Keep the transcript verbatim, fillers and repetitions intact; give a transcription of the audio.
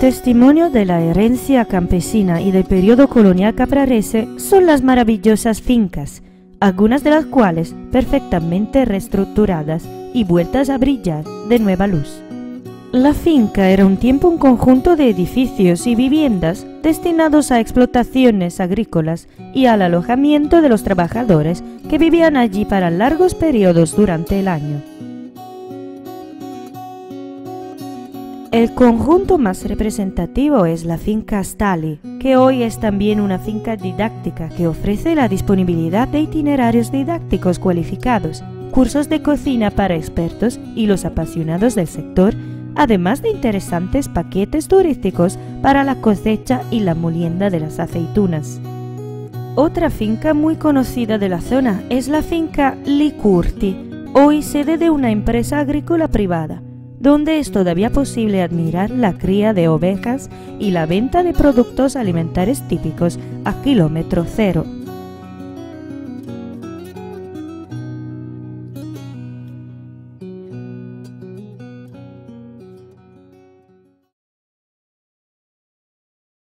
Testimonio de la herencia campesina y del periodo colonial caprarese son las maravillosas fincas, algunas de las cuales perfectamente reestructuradas y vueltas a brillar de nueva luz. La finca era un tiempo un conjunto de edificios y viviendas destinados a explotaciones agrícolas y al alojamiento de los trabajadores que vivían allí para largos periodos durante el año. El conjunto más representativo es la finca Stali, que hoy es también una finca didáctica que ofrece la disponibilidad de itinerarios didácticos cualificados, cursos de cocina para expertos y los apasionados del sector, además de interesantes paquetes turísticos para la cosecha y la molienda de las aceitunas. Otra finca muy conocida de la zona es la finca Licurti, hoy sede de una empresa agrícola privada, donde es todavía posible admirar la cría de ovejas y la venta de productos alimentarios típicos a kilómetro cero.